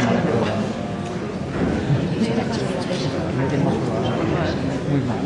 programa. Muy mal.